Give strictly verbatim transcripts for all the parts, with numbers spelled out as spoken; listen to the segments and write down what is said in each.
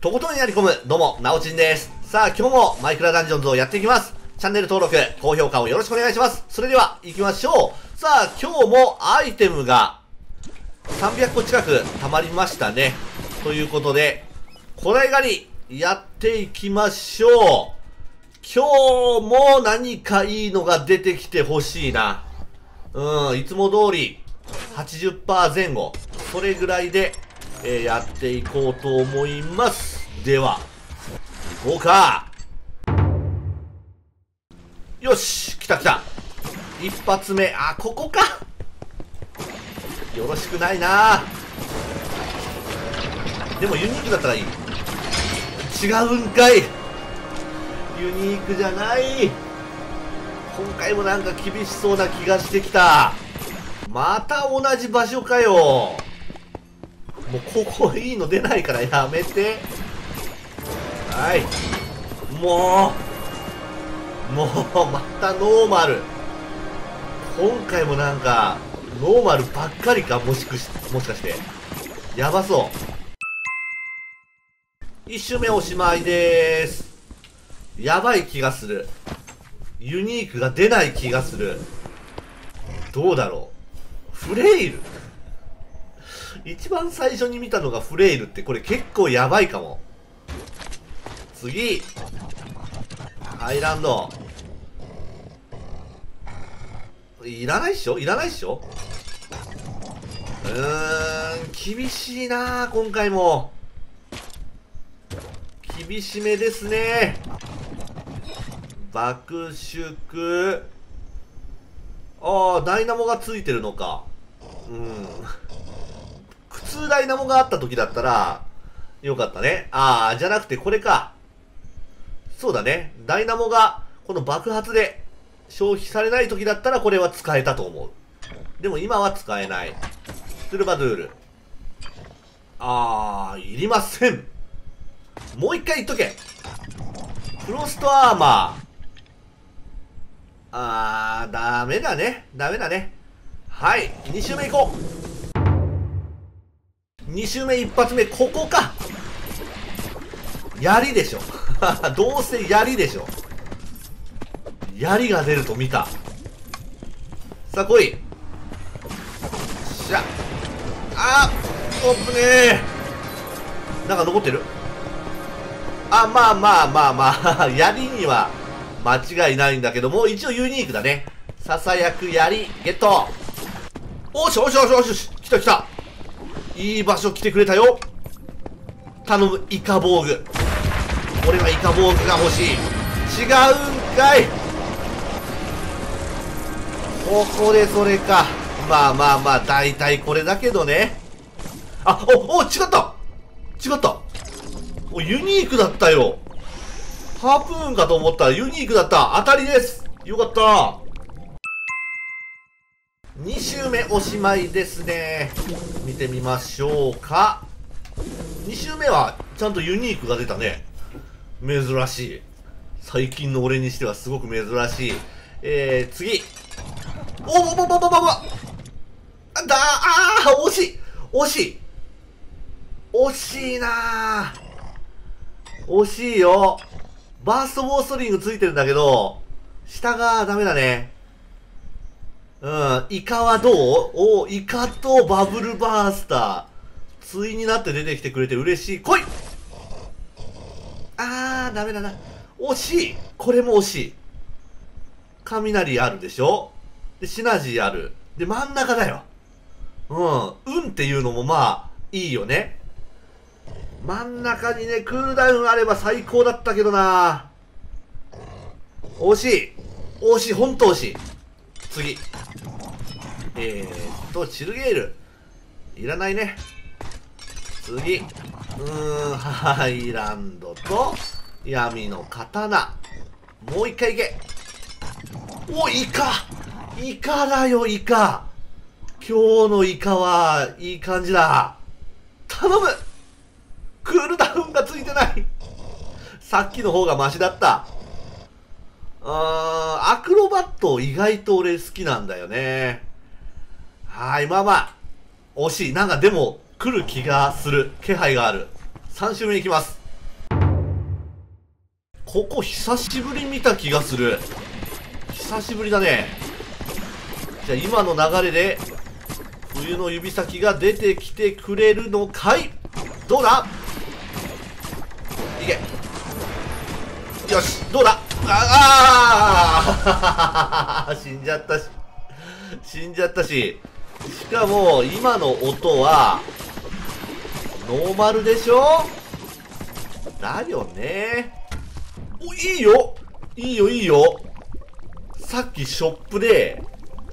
とことんやり込む、どうも、なおちんです。さあ、今日もマイクラダンジョンズをやっていきます。チャンネル登録、高評価をよろしくお願いします。それでは、行きましょう。さあ、今日もアイテムがさんびゃっこ近く溜まりましたね。ということで、これ狩り、やっていきましょう。今日も何かいいのが出てきてほしいな。うん、いつも通り、はちじゅっパーセント 前後。それぐらいで、えー、やっていこうと思います。では、行こうか。よし、来た来た。一発目、あ、ここか。よろしくないな。でもユニークだったらいい。違うんかい。ユニークじゃない。今回もなんか厳しそうな気がしてきた。また同じ場所かよ。もうここいいの出ないからやめて。はい。もう。もうまたノーマル。今回もなんか、ノーマルばっかりか、もしくし、もしかして。やばそう。一周目おしまいでーす。やばい気がする。ユニークが出ない気がする。どうだろう。フレイル一番最初に見たのがフレイルって、これ結構やばいかも。次。アイランド。いらないっしょいらないっしょうーん、厳しいなあ、今回も。厳しめですね。爆縮。ああ、ダイナモがついてるのか。うん。普通ダイナモがあった時だったら、よかったね。ああ、じゃなくてこれか。そうだね。ダイナモが、この爆発で消費されない時だったら、これは使えたと思う。でも今は使えない。トゥルバドゥール。ああ、いりません。もう一回言っとけ。フロストアーマー。ああ、ダメだね。ダメだね。はい。に周目行こう。に周目一発目、ここか。槍でしょ。どうせ槍でしょ。槍が出ると見た。さあ、来い。しゃ。あー、おっぶねー。なんか残ってる？あ、まあまあまあまあ。槍には間違いないんだけども、一応ユニークだね。ささやく槍、ゲット。おしょおしょおしょおしょし。来た来た。いい場所来てくれたよ。頼む、イカ防具。俺はイカ防具が欲しい。違うんかい。ここでそれか。まあまあまあ、だいたいこれだけどね。あ、お、お、違った違ったお、ユニークだったよ。ハープーンかと思ったらユニークだった。当たりです。よかった。に周目おしまいですね。見てみましょうか。に周目はちゃんとユニークが出たね。珍しい。最近の俺にしてはすごく珍しい。えー、次。おぼぼぼぼぼぼだーあー惜しい惜しい惜しいなー惜しいよ。バーストボーストリングついてるんだけど、下がダメだね。うん、イカはどう？おう、イカとバブルバースター。ついになって出てきてくれて嬉しい。来い！あー、ダメだな。惜しい！これも惜しい。雷あるでしょ？で、シナジーある。で、真ん中だよ。うん、運っていうのもまあ、いいよね。真ん中にね、クールダウンあれば最高だったけどな。惜しい！惜しい、ほんと惜しい。次。えーっと、チルゲール。いらないね。次。うーん、ハイランドと、闇の刀。もう一回いけ。お、イカ！イカだよ、イカ！今日のイカは、いい感じだ。頼む！クールダウンがついてない。さっきの方がマシだった。あー、アクロバット意外と俺好きなんだよね。はい、まあまあ、惜しい。なんかでも、来る気がする。気配がある。さん周目いきます。ここ久しぶり見た気がする。久しぶりだね。じゃあ今の流れで冬の指先が出てきてくれるのかい。どうだ、いけ、よし、どうだ、ああ死んじゃったし、死んじゃったし、しかも今の音はノーマルでしょだよね。お、いいよいいよいいよ。さっきショップで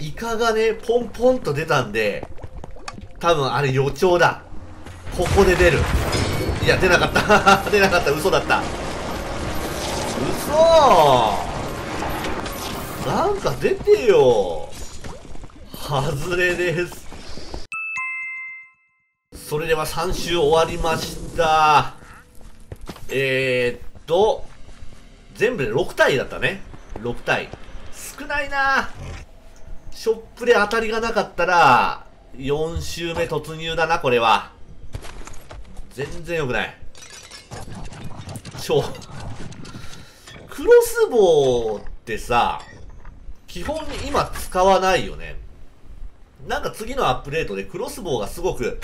イカがねポンポンと出たんで、多分あれ予兆だ。ここで出る。いや出なかった出なかった、嘘だった、嘘。なんか出てよ。外れです。それではさん周終わりました。えーっと全部でろく体だったね。ろく体少ないな。ショップで当たりがなかったらよん周目突入だな。これは全然良くない。超クロスボウってさ、基本今使わないよね。なんか次のアップデートでクロスボウがすごく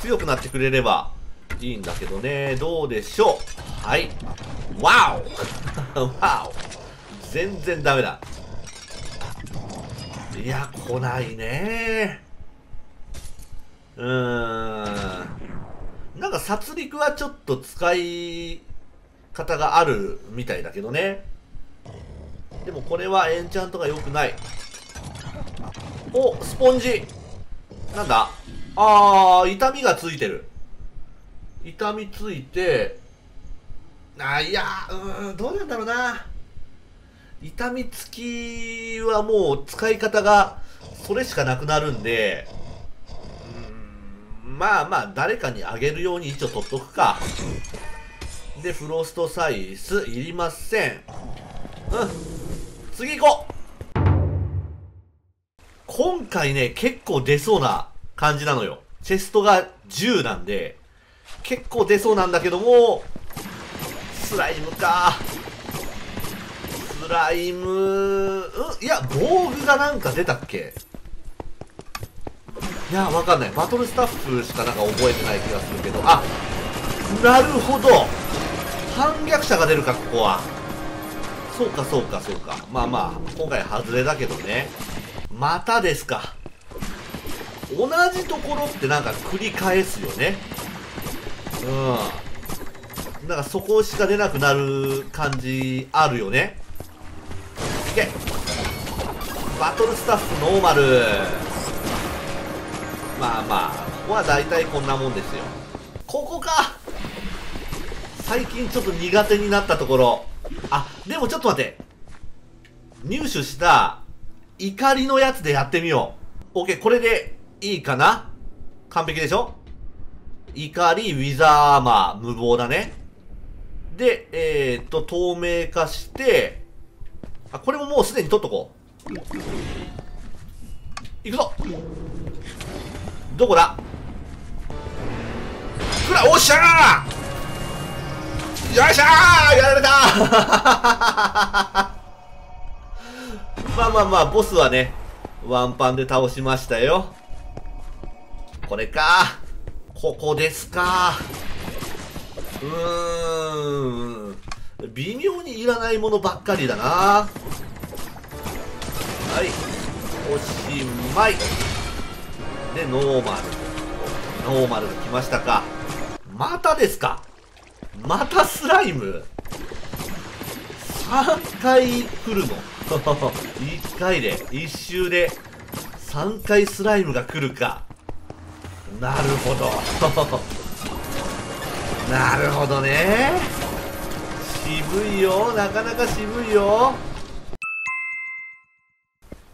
強くなってくれればいいんだけどね。どうでしょう。はい、ワオワオ、全然ダメだ。いや来ないね。うーん、なんか殺戮はちょっと使い方があるみたいだけどね。でもこれはエンチャントが良くない。お、スポンジなんだ。あー、痛みがついてる。痛みついて、あ、いや、うーん、どうなんだろうな。痛みつきはもう使い方がそれしかなくなるんで、まあまあ誰かにあげるように一応取っとくか。でフロストサイスいりません。うん、次行こう。今回ね結構出そうな感じなのよ。チェストがじゅうなんで結構出そうなんだけども、スライムか、スライム、うん、いや防具がなんか出たっけ。いや、わかんない。バトルスタッフしかなんか覚えてない気がするけど。あ、なるほど。反逆者が出るか、ここは。そうか、そうか、そうか。まあまあ、今回外れだけどね。またですか。同じところってなんか繰り返すよね。うん。なんかそこしか出なくなる感じあるよね。いけ。バトルスタッフノーマル。まあまあ、ここは大体こんなもんですよ。ここか、最近ちょっと苦手になったところ。あ、でもちょっと待って。入手した怒りのやつでやってみよう。OK、これでいいかな。完璧でしょ。怒り、ウィザーアーマー、無謀だね。で、えーっと、透明化して、あ、これももうすでに取っとこう。いくぞ、どこだ、くら、おっしゃー、よいしょー、やられたまあまあまあ、ボスはねワンパンで倒しましたよ。これか、ここですか。うーん、微妙にいらないものばっかりだな。はい、おしまいで、ノーマル。ノーマルが来ましたか。またですか。またスライムさんかい来るのいっかいで、いっ周でさんかいスライムが来るか。なるほどなるほどね。渋いよ、なかなか渋いよ。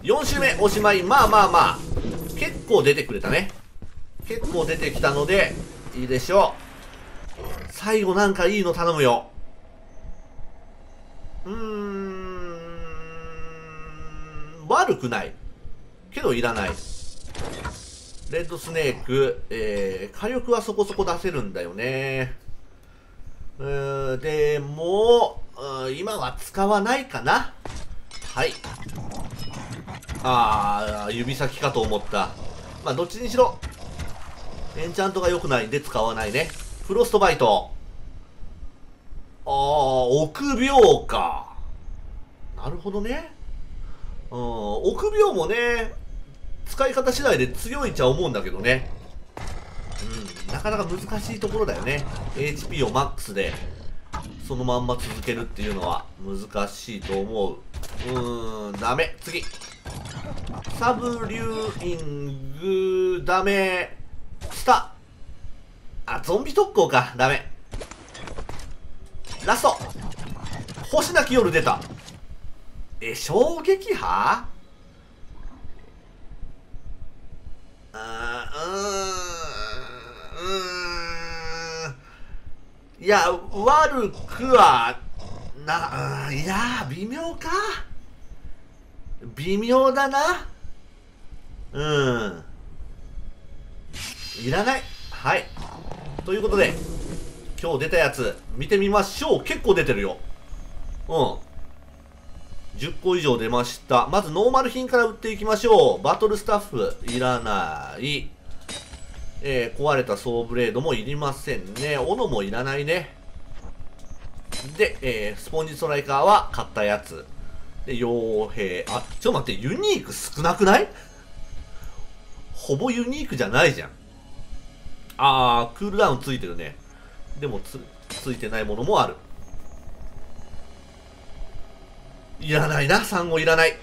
よん周目おしまい。まあまあまあ結構出てくれたね。結構出てきたので、いいでしょう。最後なんかいいの頼むよ。うーん、悪くない。けどいらない。レッドスネーク、えー、火力はそこそこ出せるんだよね。うー、でも、ー、今は使わないかな。はい。あー、指先かと思った。まあ、どっちにしろ、エンチャントが良くないんで使わないね。フロストバイト。あー、臆病か。なるほどね。うん、臆病もね、使い方次第で強いちゃ思うんだけどね。うん、なかなか難しいところだよね。エイチピー をマックスで、そのまんま続けるっていうのは難しいと思う。うーん、ダメ。次。サブリューイング、ダメ。下。あ、ゾンビ特攻か。ダメ。ラスト。星なき夜出た。え、衝撃波？あー、うーん、うーん。いや、悪くは、な、いやー、微妙か。微妙だな。うん。いらない。はい。ということで、今日出たやつ、見てみましょう。結構出てるよ。うん。じゅっこ以上出ました。まずノーマル品から売っていきましょう。バトルスタッフ、いらない。えー、壊れたソーブレードもいりませんね。斧もいらないね。で、えー、スポンジストライカーは買ったやつ。で、傭兵。あ、ちょっと待って、ユニーク少なくない？ほぼユニークじゃないじゃん。あー、クールダウンついてるね。でもつ、ついてないものもある。いらないな。産後いらない。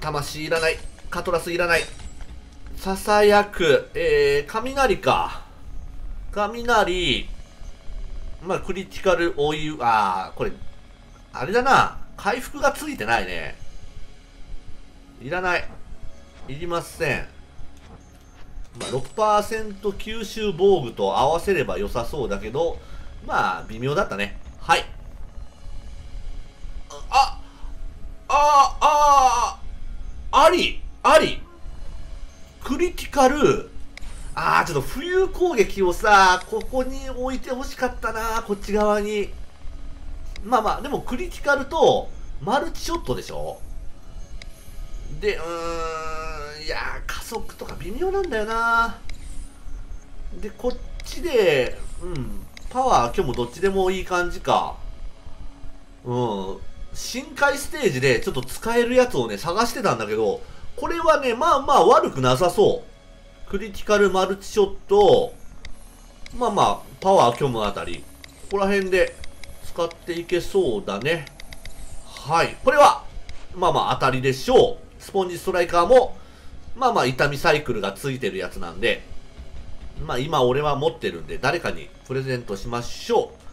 魂いらない。カトラスいらない。ささやく。えー、雷か。雷。まあ、クリティカル、お湯、あー、これ、あれだな。回復がついてないね。いらない。いりません。まあ、ろくパーセント 吸収防具と合わせれば良さそうだけど、まあ、微妙だったね。はい。あ、ああああり、あり。クリティカル。ああ、ちょっと浮遊攻撃をさ、ここに置いて欲しかったな、こっち側に。まあまあ、でもクリティカルとマルチショットでしょ？で、うーん、いやー、加速とか微妙なんだよな。で、こっちで、うん、パワー今日もどっちでもいい感じか。うん。深海ステージでちょっと使えるやつをね、探してたんだけど、これはね、まあまあ悪くなさそう。クリティカルマルチショット、まあまあ、パワー虚無あたり。ここら辺で使っていけそうだね。はい。これは、まあまあ当たりでしょう。スポンジストライカーも、まあまあ痛みサイクルがついてるやつなんで、まあ今俺は持ってるんで、誰かにプレゼントしましょう。